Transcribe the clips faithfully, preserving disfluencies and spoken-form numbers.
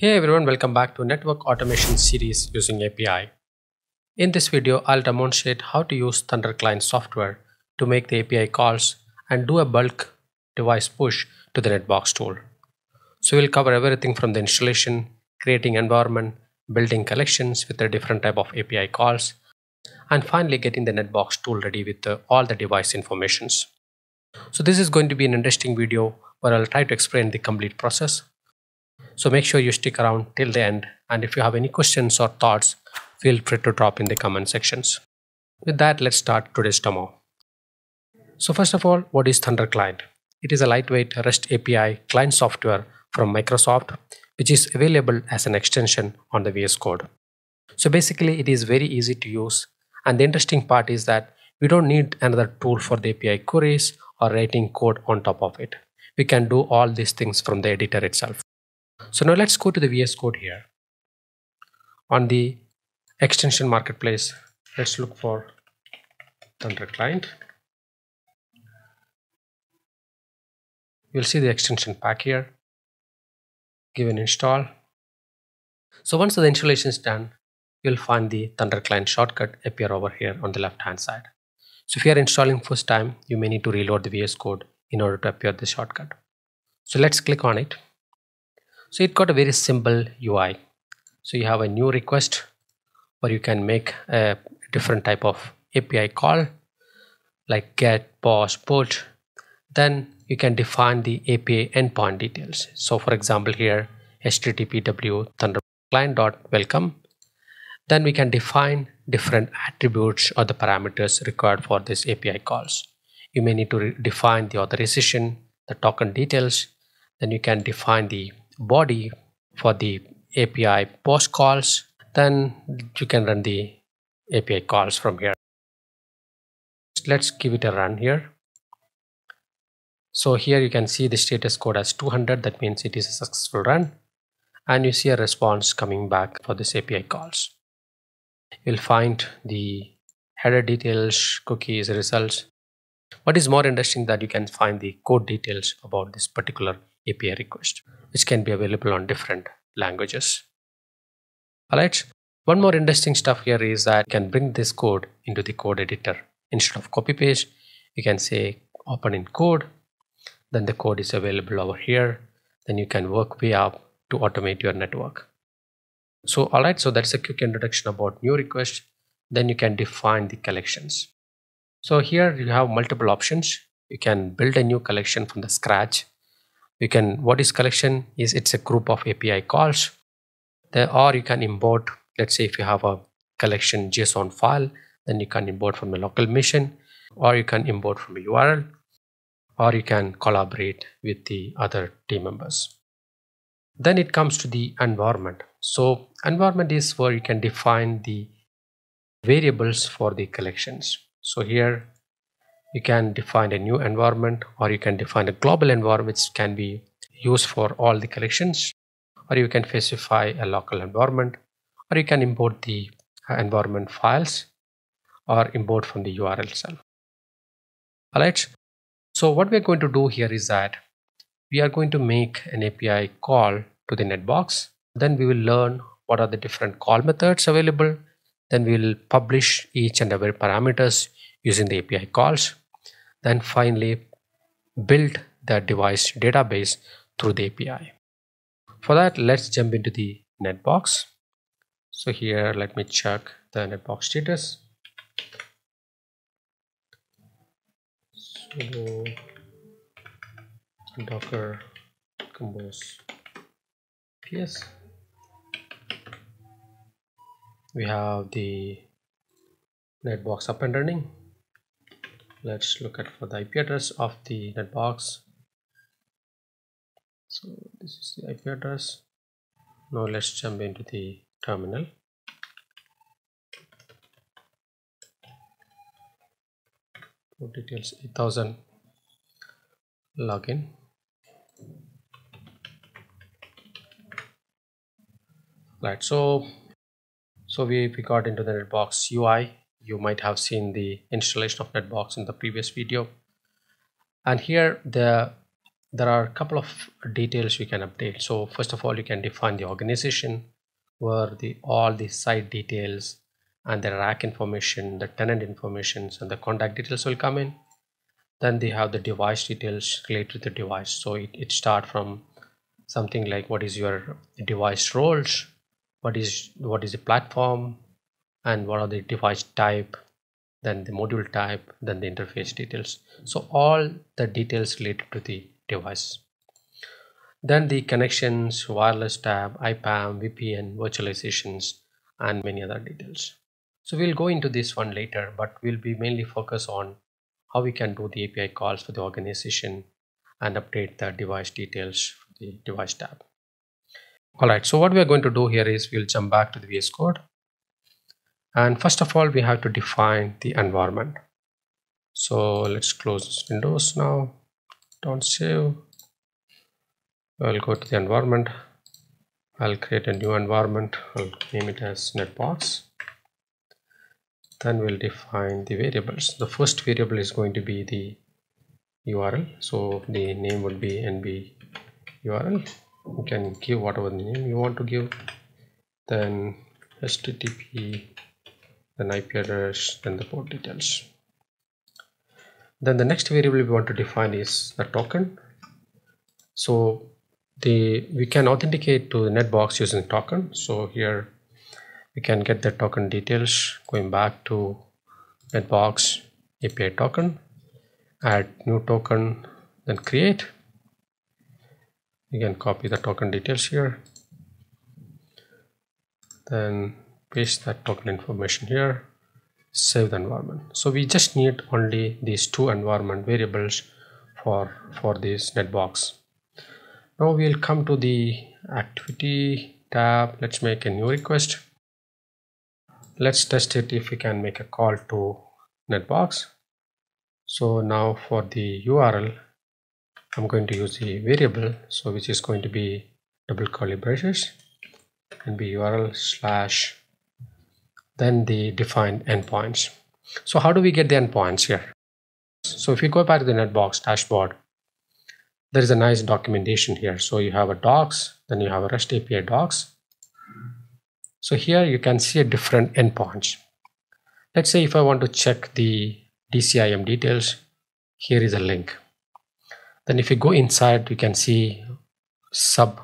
Hey everyone, welcome back to Network Automation series using A P I. In this video, I'll demonstrate how to use Thunder Client software to make the A P I calls and do a bulk device push to the NetBox tool. So we'll cover everything from the installation, creating environment, building collections with a different type of A P I calls, and finally getting the NetBox tool ready with the, all the device informations. So this is going to be an interesting video where I'll try to explain the complete process. So make sure you stick around till the end, and if you have any questions or thoughts, feel free to drop in the comment sections. With that, let's start today's demo. So first of all, what is Thunder Client? It is a lightweight REST A P I client software from Microsoft, which is available as an extension on the V S Code. So basically, it is very easy to use, and the interesting part is that we don't need another tool for the A P I queries or writing code on top of it. We can do all these things from the editor itself. So now let's go to the V S Code here. On the extension marketplace, let's look for Thunder Client. You'll see the extension pack here. Give an install. So once the installation is done, you'll find the Thunder Client shortcut appear over here on the left hand side. So if you are installing first time, you may need to reload the V S Code in order to appear the shortcut. So let's click on it. So it got a very simple U I. So you have a new request where you can make a different type of A P I call like get, pause, put. Then you can define the A P I endpoint details. So for example here, H T T P W thunder client dot welcome. Then we can define different attributes or the parameters required for this A P I calls. You may need to define the authorization, the token details. Then you can define the body for the A P I post calls. Then you can run the A P I calls from here. Let's give it a run here. So here you can see the status code as two hundred. That means it is a successful run, and you see a response coming back for this A P I calls. You'll find the header details, cookies, results. What is more interesting that you can find the code details about this particular A P I request, which can be available on different languages. Alright, one more interesting stuff here is that you can bring this code into the code editor. Instead of copy paste, you can say open in code, then the code is available over here. Then you can work way up to automate your network. So alright, so that's a quick introduction about new request. Then you can define the collections. So here you have multiple options. You can build a new collection from the scratch. You can, what is collection is it's a group of A P I calls there, or you can import, let's say if you have a collection JSON file, then you can import from a local mission, or you can import from a U R L, or you can collaborate with the other team members. Then it comes to the environment. So environment is where you can define the variables for the collections. So here you can define a new environment, or you can define a global environment which can be used for all the collections, or you can specify a local environment, or you can import the environment files or import from the U R L itself. Alright, so what we're going to do here is that we are going to make an A P I call to the NetBox. Then we will learn what are the different call methods available. Then we will publish each and every parameters using the A P I calls. Then finally build the device database through the A P I. For that, let's jump into the NetBox. So here, let me check the NetBox status. So Docker Compose. Yes. We have the NetBox up and running. Let's look at for the I P address of the NetBox. So this is the I P address. Now let's jump into the terminal. Code details eight thousand. Login. Right. So so we we got into the NetBox U I. You might have seen the installation of NetBox in the previous video. And here the there are a couple of details you can update. So first of all, you can define the organization where the all the site details and the rack information, the tenant information, and the contact details will come in. Then they have the device details related to the device. So it, it starts from something like what is your device roles, what is what is the platform, and what are the device type, then the module type, then the interface details. So all the details related to the device. Then the connections, wireless tab, I PAM, V P N, virtualizations, and many other details. So we'll go into this one later, but we'll be mainly focused on how we can do the A P I calls for the organization and update the device details for the device tab. All right, so what we are going to do here is we'll jump back to the V S Code. And first of all, we have to define the environment. So let's close this Windows now. Don't save. I'll go to the environment. I'll create a new environment. I'll name it as NetBox. Then we'll define the variables. The first variable is going to be the U R L. So the name will be N B U R L. You can give whatever name you want to give. Then H T T P, then I P address, then the port details. Then the next variable we want to define is the token. So the we can authenticate to the NetBox using token. So here we can get the token details, going back to NetBox A P I token, add new token, then create. You can copy the token details here, then paste that token information here, save the environment. So we just need only these two environment variables for, for this NetBox. Now we'll come to the activity tab. Let's make a new request. Let's test it if we can make a call to NetBox. So now for the U R L, I'm going to use the variable, so which is going to be double curly braces and be U R L slash then the defined endpoints. So how do we get the endpoints here? So if you go back to the NetBox dashboard, there is a nice documentation here. So you have a docs, then you have a REST A P I docs. So here you can see a different endpoints. Let's say if I want to check the D C I M details, here is a link. Then if you go inside, you can see sub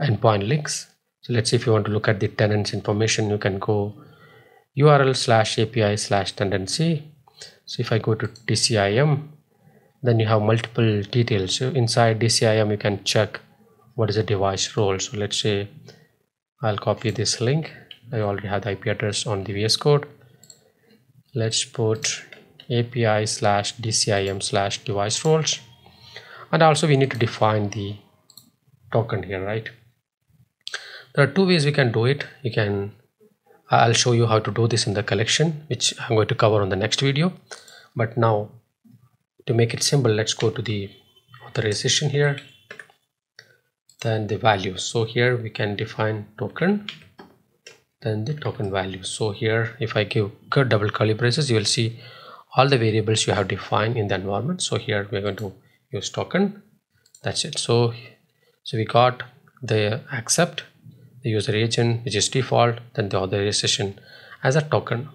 endpoint links. So let's say if you want to look at the tenants information, you can go U R L slash A P I slash tenancy. So if I go to D C I M, then you have multiple details. So inside D C I M, you can check what is the device role. So let's say I'll copy this link. I already have the I P address on the V S Code. Let's put A P I slash D C I M slash device roles. And also we need to define the token here, right? There are two ways we can do it. You can, I'll show you how to do this in the collection, which I'm going to cover on the next video. But now, to make it simple, let's go to the authorization here. Then the value. So here we can define token, then the token value. So here, if I give double curly braces, you will see all the variables you have defined in the environment. So here we're going to use token. That's it. So, so we got the accept, the user agent, which is default, then the authorization as a token.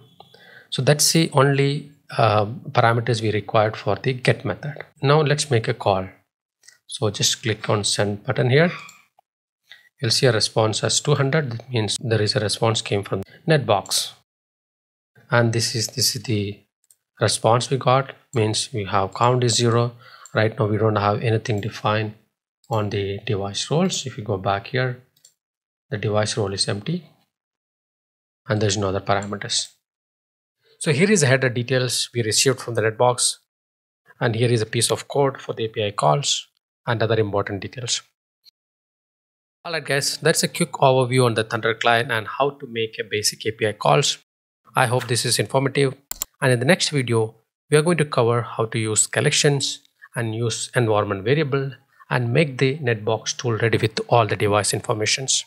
So that's the only uh, parameters we required for the get method. Now let's make a call. So just click on send button here. You'll see a response as two hundred. That means there is a response came from NetBox. And this is, this is the response we got. Means we have count is zero. Right now we don't have anything defined on the device roles. If you go back here, the device role is empty and there's no other parameters. So here is the header details we received from the NetBox, and here is a piece of code for the A P I calls and other important details. Alright guys, that's a quick overview on the Thunder Client and how to make a basic A P I calls. I hope this is informative, and in the next video we are going to cover how to use collections and use environment variable and make the NetBox tool ready with all the device informations.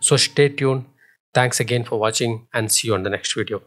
So stay tuned. Thanks again for watching, and see you on the next video.